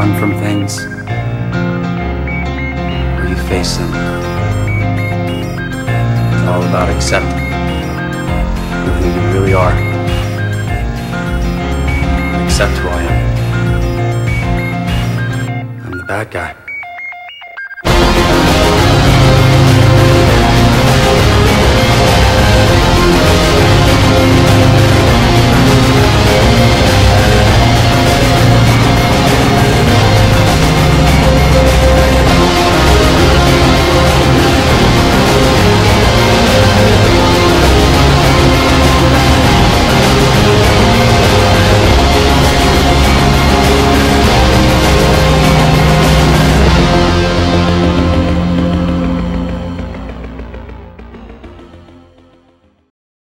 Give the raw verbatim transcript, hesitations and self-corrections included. run from things, or you face them. It's all about accepting who you really are. Accept who I am. I'm the bad guy.